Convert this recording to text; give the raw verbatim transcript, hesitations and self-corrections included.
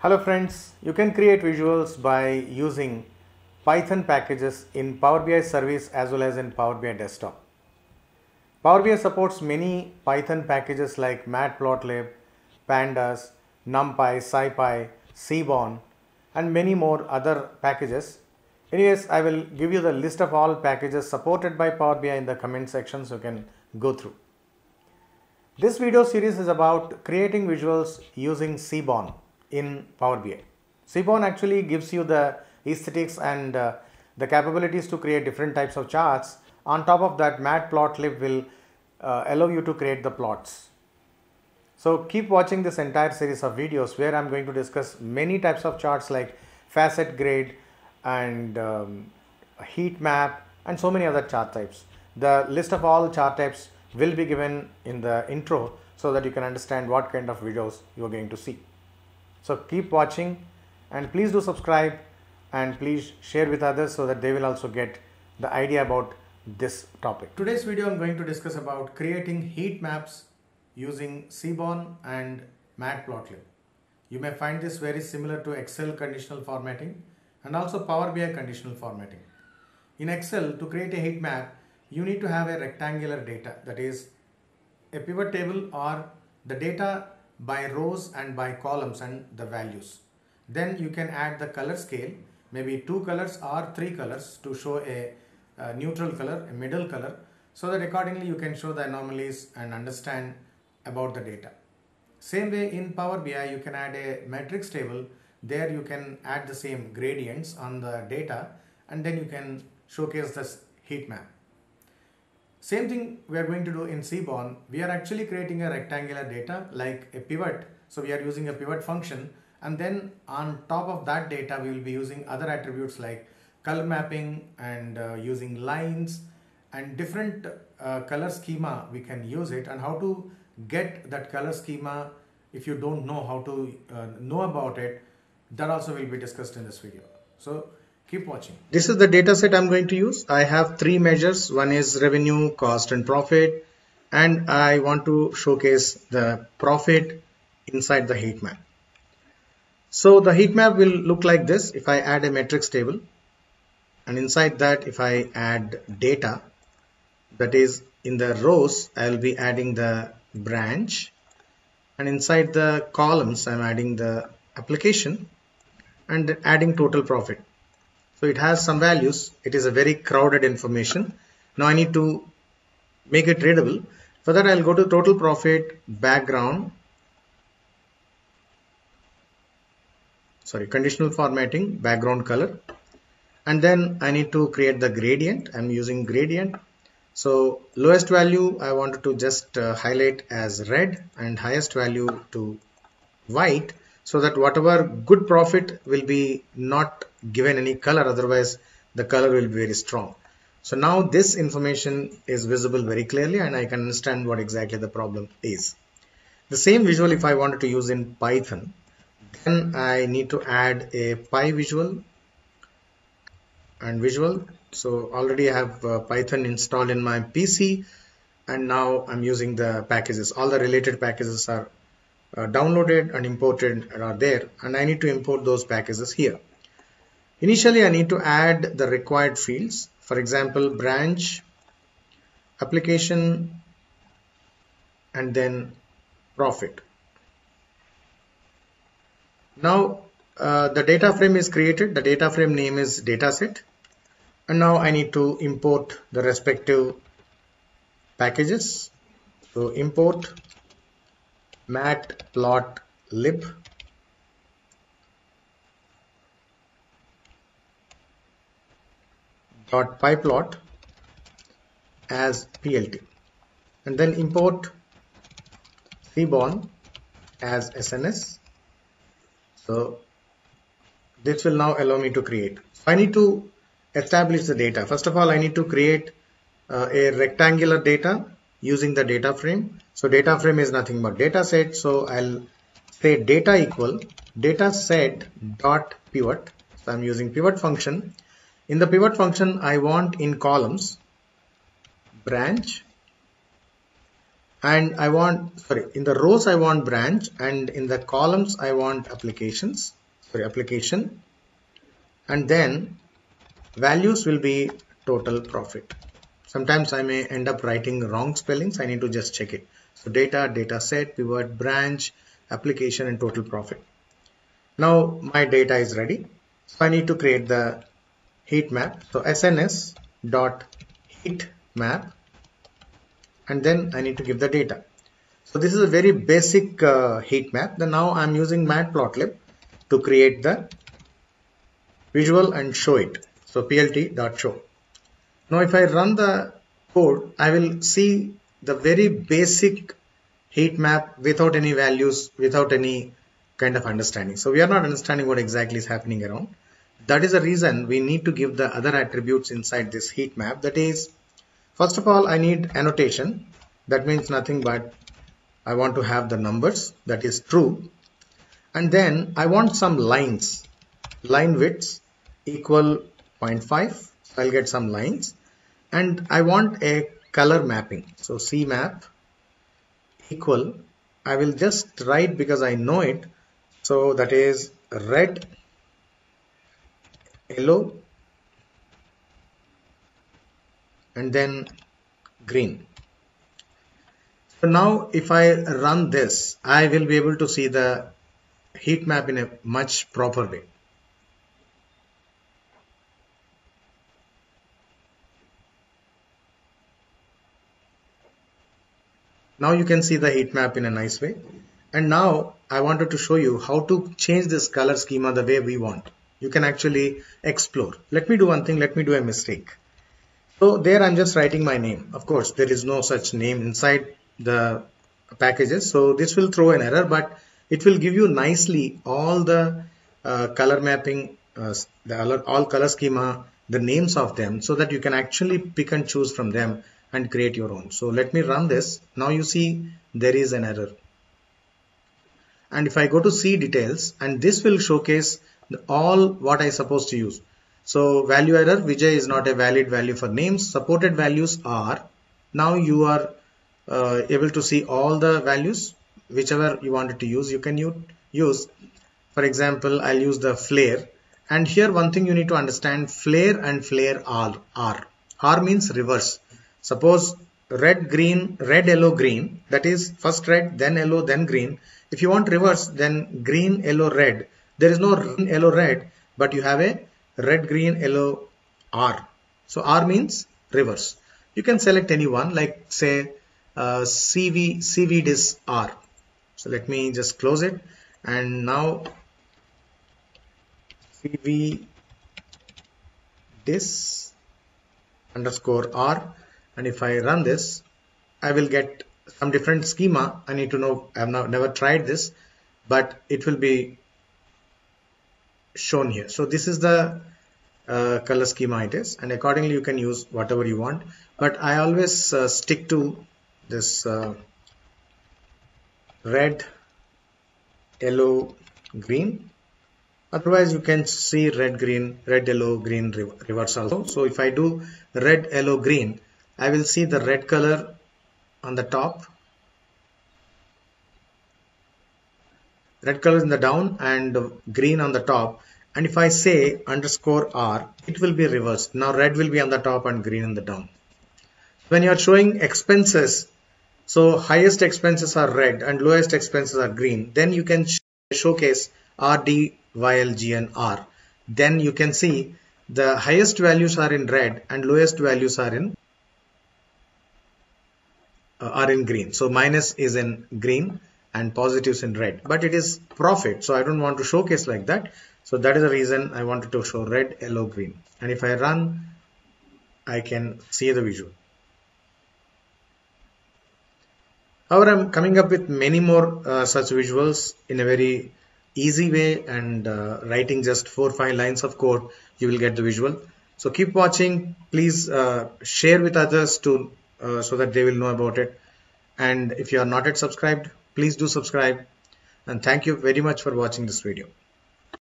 Hello friends, you can create visuals by using Python packages in Power B I service as well as in Power B I desktop. Power B I supports many Python packages like matplotlib, pandas, numpy, scipy, Seaborn and many more other packages. Anyways, I will give you the list of all packages supported by Power B I in the comment section so you can go through. This video series is about creating visuals using Seaborn in Power B I. Seaborn actually gives you the aesthetics and uh, the capabilities to create different types of charts. On top of that, matplotlib will uh, allow you to create the plots. So keep watching this entire series of videos where I'm going to discuss many types of charts like facet grade and um, heat map and so many other chart types. The list of all chart types will be given in the intro so that you can understand what kind of videos you're going to see. So keep watching and please do subscribe and please share with others so that they will also get the idea about this topic. Today's video I'm going to discuss about creating heat maps using Seaborn and matplotlib. You may find this very similar to Excel conditional formatting and also Power B I conditional formatting. In Excel, to create a heat map, you need to have a rectangular data, that is a pivot table or the data by rows and by columns and the values. Then you can add the color scale, maybe two colors or three colors to show a, a neutral color, a middle color, so that accordingly you can show the anomalies and understand about the data. Same way in Power B I you can add a matrix table. There you can add the same gradients on the data and then you can showcase this heat map. Same thing we are going to do in Seaborn. We are actually creating a rectangular data like a pivot. So we are using a pivot function and then on top of that data we will be using other attributes like color mapping and uh, using lines and different uh, color schema we can use it, and how to get that color schema if you don't know how to uh, know about it, that also will be discussed in this video. So keep watching. This is the data set I'm going to use. I have three measures. One is revenue, cost and profit, and I want to showcase the profit inside the heat map. So the heat map will look like this if I add a matrix table, and inside that if I add data, that is in the rows I'll be adding the branch, and inside the columns I'm adding the application and adding total profit. So it has some values. It is a very crowded information. Now I need to make it readable. For that I'll go to total profit background, sorry, conditional formatting, background color, and then I need to create the gradient. I'm using gradient. So lowest value I wanted to just uh, highlight as red and highest value to white, so that whatever good profit will be not given any color, otherwise the color will be very strong. So now this information is visible very clearly and I can understand what exactly the problem is. The same visual if I wanted to use in Python, then I need to add a PyVisual and visual. So already I have uh, Python installed in my P C and now I'm using the packages. All the related packages are uh, downloaded and imported and are there, and I need to import those packages here. Initially I need to add the required fields, for example branch, application and then profit. Now uh, the data frame is created. The data frame name is dataset. And now I need to import the respective packages. So import matplotlib. dot pyplot as P L T, and then import Seaborn as S N S. So this will now allow me to create. So I need to establish the data. First of all, I need to create uh, a rectangular data using the data frame. So data frame is nothing but data set. So I'll say data equal data set dot pivot. So I'm using pivot function. In the pivot function, I want in columns branch and I want, sorry, in the rows I want branch, and in the columns I want applications, sorry, application, and then values will be total profit. Sometimes I may end up writing wrong spellings, I need to just check it. So data, data set, pivot, branch, application, and total profit. Now my data is ready. So I need to create the heat map. So S N S dot heat map, and then I need to give the data. So this is a very basic uh, heat map. Then now I'm using matplotlib to create the visual and show it. So P L T dot show. Now if I run the code, I will see the very basic heat map without any values, without any kind of understanding. So we are not understanding what exactly is happening around. That is the reason we need to give the other attributes inside this heat map. That is, first of all, I need annotation. That means nothing but I want to have the numbers, that is true. And then I want some lines, line widths equal zero point five. So I'll get some lines, and I want a color mapping. So C map equal, I will just write because I know it. So that is red, yellow, and then green. So now if I run this, I will be able to see the heat map in a much proper way. Now you can see the heat map in a nice way. And now I wanted to show you how to change this color schema the way we want. You can actually explore. Let me do one thing. Let me do a mistake. So there I'm just writing my name. Of course, there is no such name inside the packages. So this will throw an error, but it will give you nicely all the uh, color mapping, uh, the all, all color schema, the names of them, so that you can actually pick and choose from them and create your own. So let me run this. Now you see there is an error. And if I go to see details, and this will showcase the, all what I supposed to use. So value error, Vijay is not a valid value for names. Supported values are, now you are uh, able to see all the values, whichever you wanted to use, you can use. For example, I'll use the flare. And here one thing you need to understand, flare and flare are. R, R means reverse. Suppose red, green, red, yellow, green, that is first red, then yellow, then green. If you want reverse, then green, yellow, red. There is no green, yellow, red, but you have a red, green, yellow, R. So R means reverse. You can select any one, like say uh, C V, C V D I S R. So let me just close it. And now C V D I S underscore R. And if I run this, I will get some different schema. I need to know, I have now never tried this, but it will be shown here. So this is the uh, color schema it is, and accordingly you can use whatever you want. But I always uh, stick to this uh, red, yellow, green. Otherwise you can see red, green, red, yellow, green reverse also. So if I do red, yellow, green, I will see the red color on the top, red color in the down, and green on the top. And if I say underscore R, it will be reversed. Now red will be on the top and green on the down. When you are showing expenses, so highest expenses are red and lowest expenses are green, then you can sh showcase R D Y L G N R. Then you can see the highest values are in red and lowest values are in Uh, are in green. So minus is in green and positives in red, but it is profit, so I don't want to showcase like that. So that is the reason I wanted to show red, yellow, green. And if I run, I can see the visual. However, I'm coming up with many more uh, such visuals in a very easy way, and uh, writing just four or five lines of code, you will get the visual. So keep watching, please uh, share with others to Uh, so that they will know about it. And if you are not yet subscribed, please do subscribe. And thank you very much for watching this video.